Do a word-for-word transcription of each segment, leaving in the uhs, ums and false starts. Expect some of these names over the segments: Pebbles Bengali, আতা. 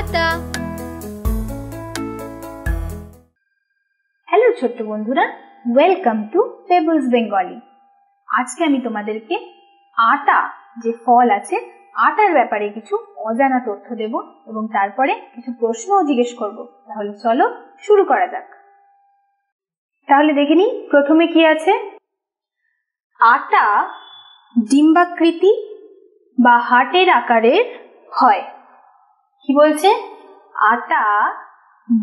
আতা। Hello ছোট বন্ধুরা, welcome to pebbles Bengali. আজকে আমি তোমাদেরকে আটা যে ফল আছে আটার ব্যাপারে কিছু অজানা তথ্য দেব এবং তারপরে কিছু প্রশ্নও জিজ্ঞেস করব। তাহলে চলো শুরু করা যাক। তাহলে দেখে নিই প্রথমে কি আছে। আটা ডিম্বাকৃতি বা হাটের আকারের হয়। কি বলছে? আটা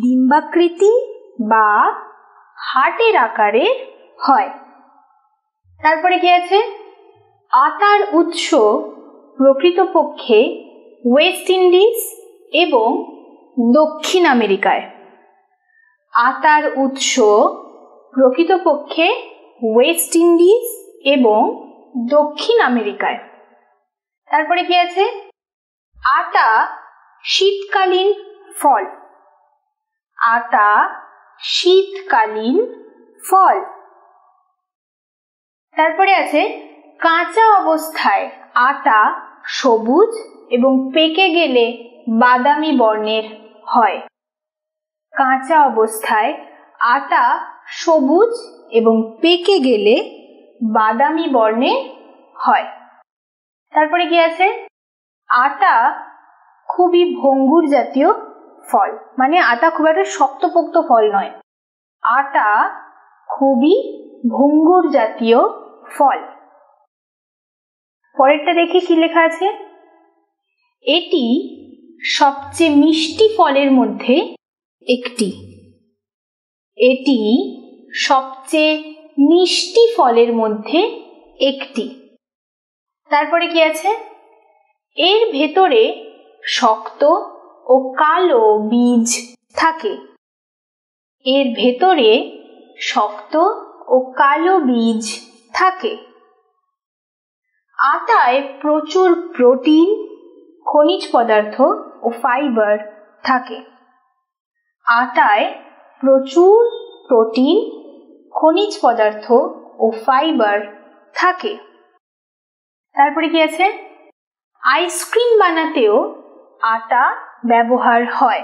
ডিম্বাকৃতি বা হাটের আকারের হয়। তারপরে কি আছে? আটার উৎস প্রকৃতপক্ষে ওয়েস্ট ইন্ডিজ এবং দক্ষিণ আমেরিকায়। আটার উৎস প্রকৃতপক্ষে ওয়েস্ট ইন্ডিজ এবং দক্ষিণ আমেরিকায়। তারপরে কি আছে? আটা শীতকালীন ফল। আটা শীতকালীন ফল। তারপরে আছে কাঁচা অবস্থায় আটা সবুজ এবং পেকে গেলে বাদামি বর্ণের হয়। কাঁচা অবস্থায় আটা সবুজ এবং পেকে গেলে বাদামি বর্ণের হয়। তারপরে কি আছে? আটা খুবই ভঙ্গুর জাতীয় ফল। মানে আটা খুব একটা শক্তপোক্ত ফল নয়। আটা খুবই ভঙ্গুর জাতীয় ফল। পরেরটা দেখি কি লেখা আছে। এটি সবচেয়ে মিষ্টি ফলের মধ্যে একটি। এটি সবচেয়ে মিষ্টি ফলের মধ্যে একটি। তারপরে কি আছে? এর ভেতরে শক্ত ও কালো বীজ থাকে। এর ভেতরে শক্ত ও কালো বীজ থাকে। আটায় প্রচুর প্রোটিন, খনিজ পদার্থ ও ফাইবার থাকে। আটায় প্রচুর প্রোটিন, খনিজ পদার্থ ও ফাইবার থাকে। তারপরে কি আছে? আইসক্রিম বানাতেও আটা ব্যবহার হয়।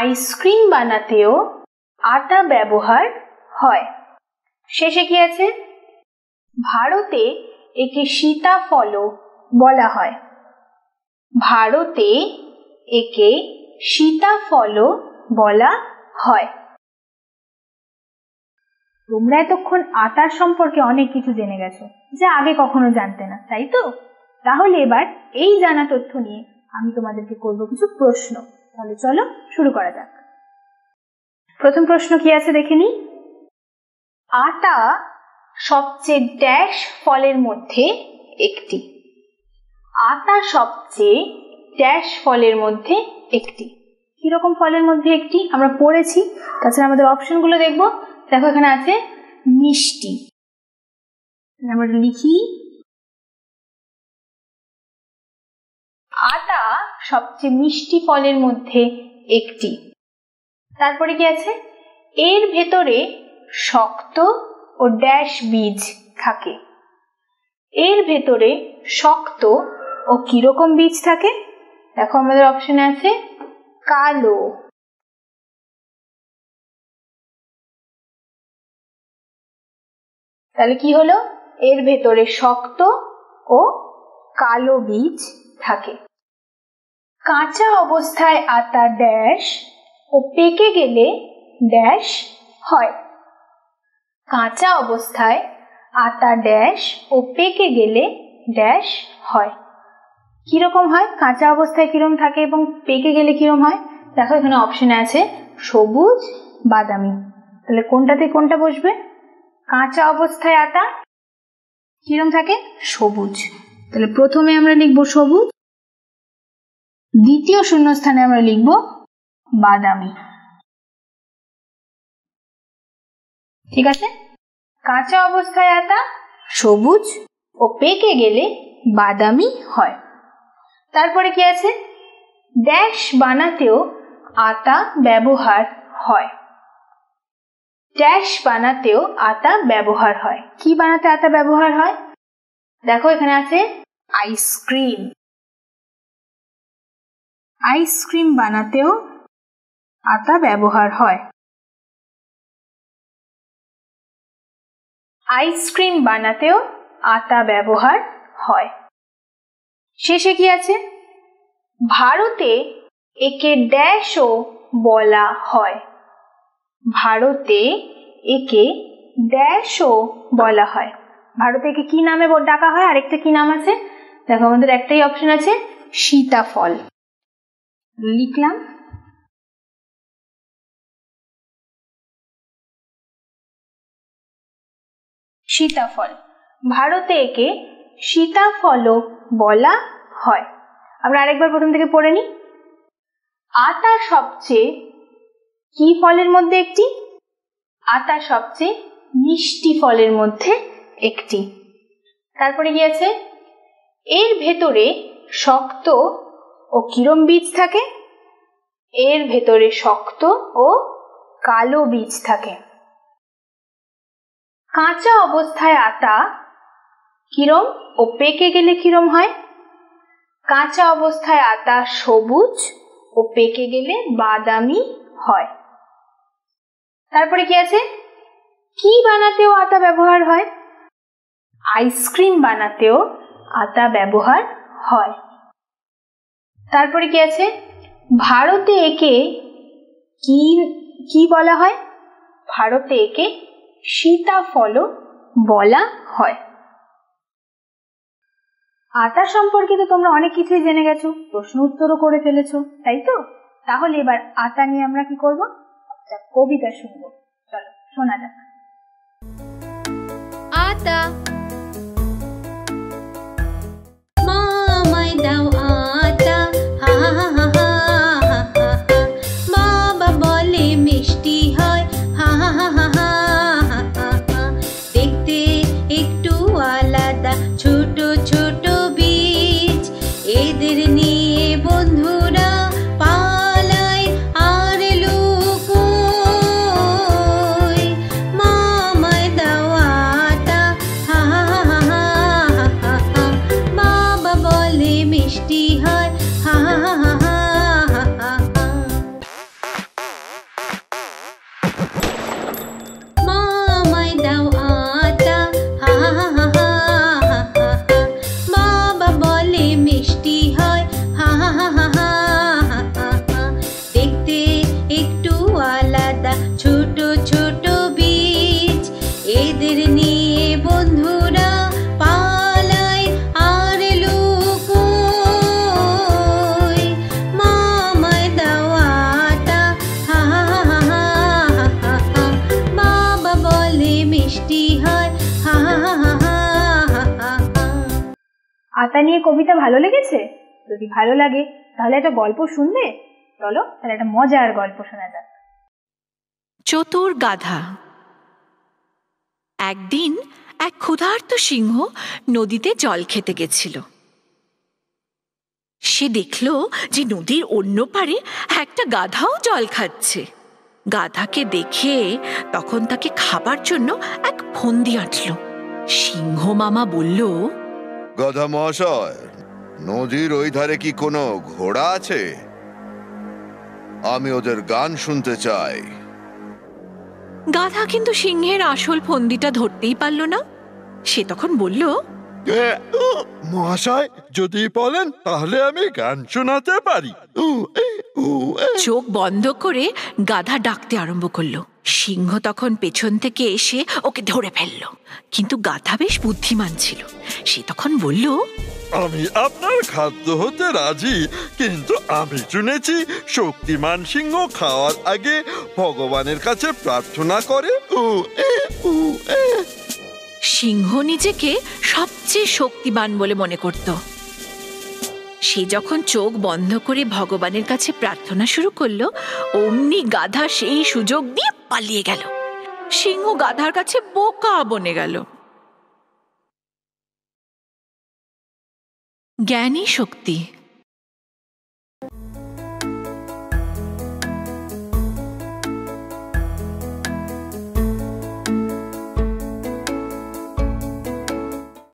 আইসক্রিম বানাতেও আটা ব্যবহার হয়। শেষে কি আছে? ভারতে একে সীতাফলও বলা হয়। ভারতে একে সীতাফলও বলা হয়। তোমরা এতক্ষণ আটার সম্পর্কে অনেক কিছু জেনে গেছো যা আগে কখনো জানতে না, তাই তো? তাহলে এবার এই জানা তথ্য নিয়ে আমি তোমাদেরকে করব কিছু প্রশ্ন। তাহলে চলো শুরু করা যাক। প্রথম প্রশ্ন কি আছে দেখে নি। আটা সবচেয়ে ড্যাশ ফলের মধ্যে একটি। আটা সবচেয়ে ড্যাশ ফলের মধ্যে একটি। কিরকম ফলের মধ্যে একটি আমরা পড়েছি। তাছাড়া আমাদের অপশনগুলো দেখবো। দেখো এখানে আছে মিষ্টি, আমরা লিখি। আটা সবচেয়ে মিষ্টি ফলের মধ্যে একটি। তারপরে কি আছে? এর ভেতরে শক্ত ও ড্যাশ বীজ থাকে। এর ভেতরে শক্ত ও কিরকম বীজ থাকে? দেখো আমাদের অপশনে আছে কালো, তাহলে কি হলো? এর ভেতরে শক্ত ও কালো বীজ থাকে। কাঁচা অবস্থায় আটা ড্যাশ ও পেকে গেলে ড্যাশ হয়। কাঁচা অবস্থায় আটা ড্যাশ ও পেকে গেলে ড্যাশ হয়। কিরকম হয়? কাঁচা অবস্থায় কিরম থাকে এবং পেকে গেলে কিরম হয়? দেখো এখানে অপশনে আছে সবুজ, বাদামি। তাহলে কোনটাতে কোনটা বসবে? কাঁচা অবস্থায় আটা কিরম থাকে? সবুজ। তাহলে প্রথমে আমরা লিখবো সবুজ, দ্বিতীয় শূন্যস্থানে আমরা লিখবো বাদামি। ঠিক আছে? কাঁচা অবস্থায় আটা সবুজ ও পেকে গেলে বাদামি হয়। তারপরে কি আছে? ড্যাশ বানাতেও আটা ব্যবহার হয়। ড্যাশ বানাতেও আটা ব্যবহার হয়। কি বানাতে আটা ব্যবহার হয়? দেখো এখানে আছে আইসক্রিম। आइसक्रीम बनाते हो आटा व्यवहार होय। आइसक्रीम बनाते हो आटा व्यवहार होय। शेषे कि आछे भारते एके डैशो बोला होय। भारते एके डैशो बोला होय। भारते एके कि नामे डाका होय और एकटा कि नाम आछे देखो आमादेर एकटाई अपशन आछे सीताफल। लिखलाम सीताफल। भारते एके सीताफलो बोला होय। आमरा आरेकबार प्रथम थेके पढ़े नि। आता सबचेये कि फलेर मध्ये एकटी? आता सबचेये मिष्टि फलेर मध्ये एकटी। तारपरे कि आछे एर भेतरे शक्त ओ किरम बीज थाके। एर भेतरे शक्त ओ कालो बीज थाके। काँचा अवस्थाय आटा किरम ओ पेके गेले किरम हय? काँचा अवस्थाय आटा सबुज ओ पेके गेले बादामी हय। तारपरे कि आछे कि बानातेओ आटा व्यवहार हय? आइसक्रीम बानातेओ आटा व्यवहार हय। तारपरे कि आछे भारते एके कि कि बोला हय? भारते एके सीताफलो बोला हय। আতা সম্পর্কিত তোমরা অনেক কিছুই জেনে গেছো, প্রশ্ন উত্তরও করে ফেলেছো, তাই তো? তাহলে এবার আতা নিয়ে আমরা কি করব? একটা কবিতা শুনবো, চলো শোনা যাক। আতা মা আমায় দাও আতা, হা হা হা হা হা হা। মা বাবা বলে মিষ্টি হয়, হা হা হা হা হা হা হা। দেখতে একটু আলাদা, ছোট ছোট বীজ এদের নিয়ে বন্ধুরা পালায় আর লুকোয়। মা আমায় দাও আতা, হা হা হা হা হা হা। মা বাবা বলে মিষ্টি হয়, হা হা হা হা হা হা হা। মা আমায় দাও আতা, হা হা হা হা হা হা হা। মা বাবা বলে মিষ্টি হয়, হা হা হা হা হা হা হা। দেখতে একটু আলাদা, ছোট ছোট বীজ এদের নিয়ে বন্ধুরা পালায় আর লুকোয়। মা আমায় দাও আতা, হা হা হা হা হা হা হা। মা বাবা বলে মিষ্টি হয়, হা হা হা হা হা হা হা। আতা নিয়ে কবিতা ভালো লেগেছে? যদি ভালো লাগে তাহলে একটা গল্প শুনবে, চলো তাহলে একটা মজার গল্প শোনা যাক। চতুর গাধা। একদিন এক ক্ষুধার্ত সিংহ নদীতে জল খেতে গেছিল। সে দেখল যে নদীর অন্য পারে একটা গাধাও জল খাচ্ছে। গাধাকে দেখে তখন তাকে খাবার জন্য এক ফন্দি আঁটল। সিংহ মামা বলল, গাধা মহাশয়, নদীর ওই ধারে কি কোনো ঘোড়া আছে? আমি ওদের গান শুনতে চাই। গাধা কিন্তু সিংহের আসল ফন্দিটা ধরতেই পারল না। সে তখন বলল, মহাশয় যদি বলেন তাহলে আমি গান শোনাতে পারি। চোখ বন্ধ করে গাধা ডাকতে আরম্ভ করলো। সিংহ তখন পেছন থেকে এসে ওকে ধরে ফেলল। কিন্তু গাধা বেশ বুদ্ধিমান ছিল। সে তখন বলল, আমি আপনার খাদ্য হতে রাজি, কিন্তু আমি শুনেছি শক্তিমান সিংহ খাওয়ার আগে ভগবানের কাছে প্রার্থনা করে। উ এ উ এ। সিংহ নিজেকে সবচেয়ে শক্তিমান বলে মনে করত। সে যখন চোখ বন্ধ করে ভগবানের কাছে প্রার্থনা শুরু করলো, অমনি গাধা সেই সুযোগ দিয়ে পালিয়ে গেল। সিংহ গাধার কাছে বোকা বনে গেল। জ্ঞানী শক্তি।